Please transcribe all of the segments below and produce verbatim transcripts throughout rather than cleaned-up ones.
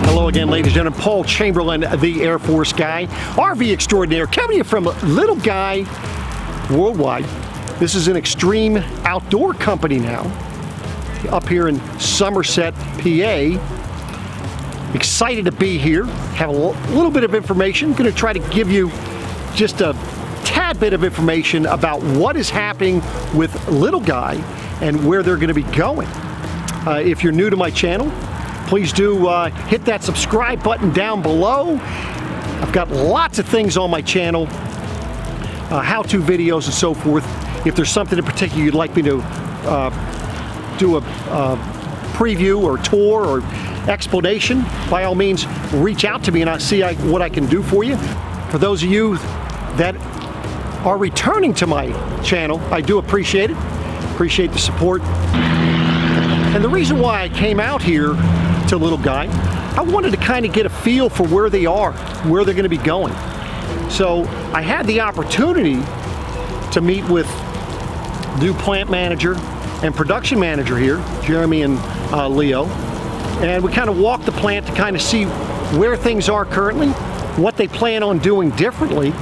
Hello again, ladies and gentlemen. Paul Chamberlain, the Air Force guy, R V extraordinaire, coming to you from Little Guy Worldwide. This is an extreme outdoor company now, up here in Somerset, P A. Excited to be here. Have a little bit of information. Going to try to give you just a tad bit of information about what is happening with Little Guy and where they're going to be going. Uh, if you're new to my channel, please do uh, hit that subscribe button down below. I've got lots of things on my channel, uh, how-to videos and so forth. If there's something in particular you'd like me to uh, do a uh, preview or tour or explanation, by all means reach out to me and I'll see I, what I can do for you. For those of you that are returning to my channel, I do appreciate it. Appreciate the support. And the reason why I came out here to Little Guy, I wanted to kind of get a feel for where they are, where they're going to be going. So I had the opportunity to meet with new plant manager and production manager here, Jeremy and uh, Leo, and we kind of walked the plant to kind of see where things are currently, what they plan on doing differently.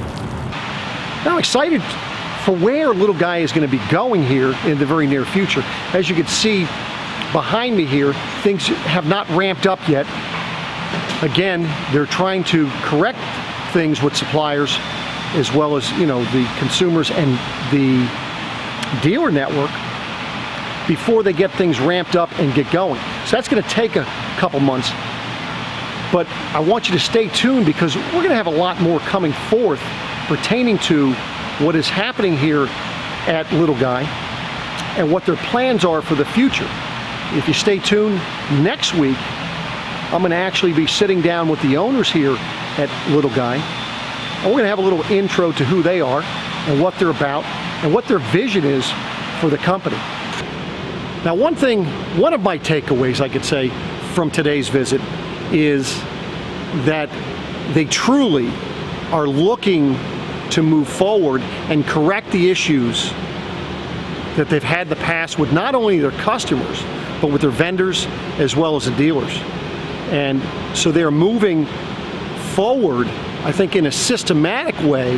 I'm excited for where Little Guy is going to be going here in the very near future. As you can see behind me here, things have not ramped up yet. Again, they're trying to correct things with suppliers as well as, you know, the consumers and the dealer network before they get things ramped up and get going. So that's going to take a couple months, but I want you to stay tuned because we're going to have a lot more coming forth pertaining to what is happening here at Little Guy and what their plans are for the future. If you stay tuned, next week I'm going to actually be sitting down with the owners here at Little Guy, and we're going to have a little intro to who they are and what they're about and what their vision is for the company. Now, one thing, one of my takeaways I could say from today's visit is that they truly are looking to move forward and correct the issues that they've had in the past with not only their customers, but with their vendors as well as the dealers. And so they're moving forward, I think, in a systematic way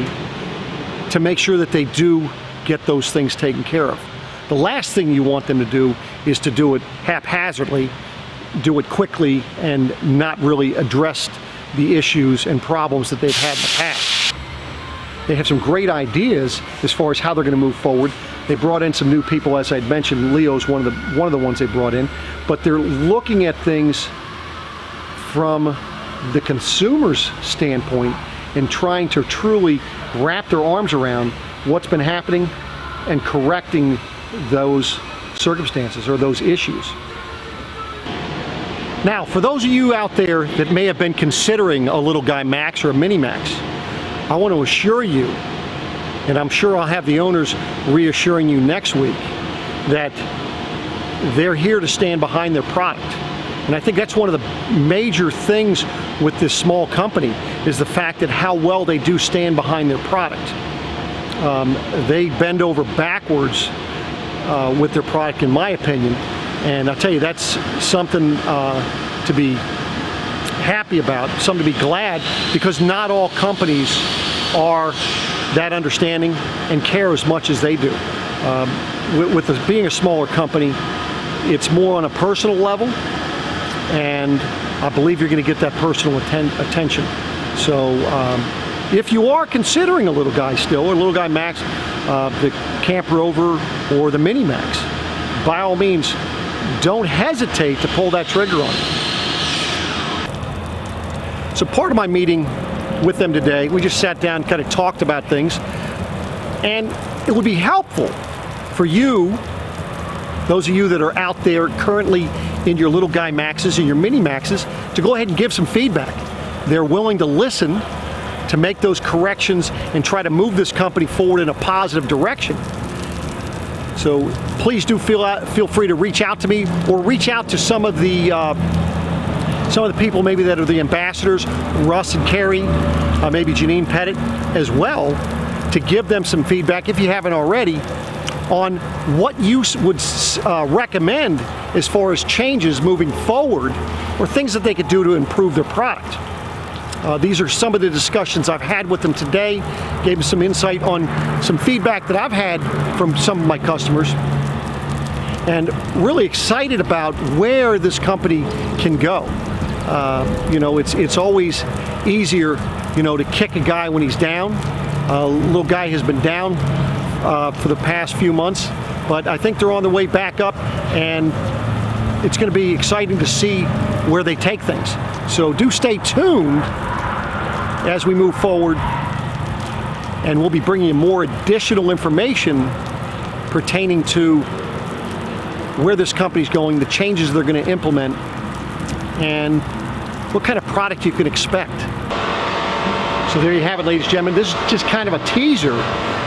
to make sure that they do get those things taken care of. The last thing you want them to do is to do it haphazardly, do it quickly, and not really address the issues and problems that they've had in the past. They have some great ideas as far as how they're going to move forward. They brought in some new people, as I'd mentioned. Leo's one of the one of the ones they brought in, but they're looking at things from the consumer's standpoint and trying to truly wrap their arms around what's been happening and correcting those circumstances or those issues. Now, for those of you out there that may have been considering a Little Guy Max or a Mini Max, I want to assure you, and I'm sure I'll have the owners reassuring you next week, that they're here to stand behind their product. And I think that's one of the major things with this small company, is the fact that how well they do stand behind their product. Um, they bend over backwards uh, with their product, in my opinion. And I'll tell you, that's something uh, to be happy about, something to be glad, because not all companies are that understanding and care as much as they do. Um, with with this being a smaller company, it's more on a personal level, and I believe you're going to get that personal atten attention. So um, if you are considering a Little Guy still, or a Little Guy Max, uh, the Camp Rover, or the Mini Max, by all means, don't hesitate to pull that trigger on it. So part of my meeting with them today, we just sat down and kind of talked about things, and it would be helpful for you, those of you that are out there currently in your Little Guy Maxes and your Mini Maxes, to go ahead and give some feedback. They're willing to listen to make those corrections and try to move this company forward in a positive direction. So please do feel out, feel free to reach out to me, or reach out to some of the uh, some of the people maybe that are the ambassadors, Russ and Kerry, uh, maybe Janine Pettit as well, to give them some feedback, if you haven't already, on what you would uh, recommend as far as changes moving forward or things that they could do to improve their product. Uh, these are some of the discussions I've had with them today. Gave them some insight on some feedback that I've had from some of my customers, and really excited about where this company can go. Uh, you know, it's, it's always easier, you know, to kick a guy when he's down. Uh, little guy has been down uh, for the past few months, but I think they're on the way back up, and it's going to be exciting to see where they take things. So do stay tuned as we move forward, and we'll be bringing you more additional information pertaining to where this company's going, the changes they're going to implement, and what kind of product you can expect. So there you have it, ladies and gentlemen. This is just kind of a teaser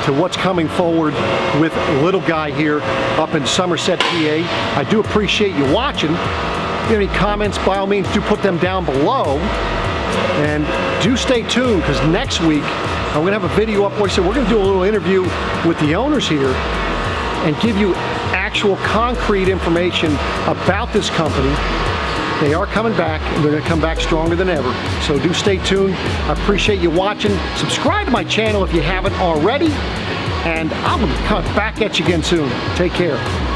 to what's coming forward with Little Guy here up in Somerset, P A. I do appreciate you watching. If you have any comments, by all means, do put them down below. And do stay tuned, because next week I'm going to have a video up where so we're going to do a little interview with the owners here and give you actual concrete information about this company. They are coming back, and they're going to come back stronger than ever. So do stay tuned. I appreciate you watching. Subscribe to my channel if you haven't already, and I'm going to come back at you again soon. Take care.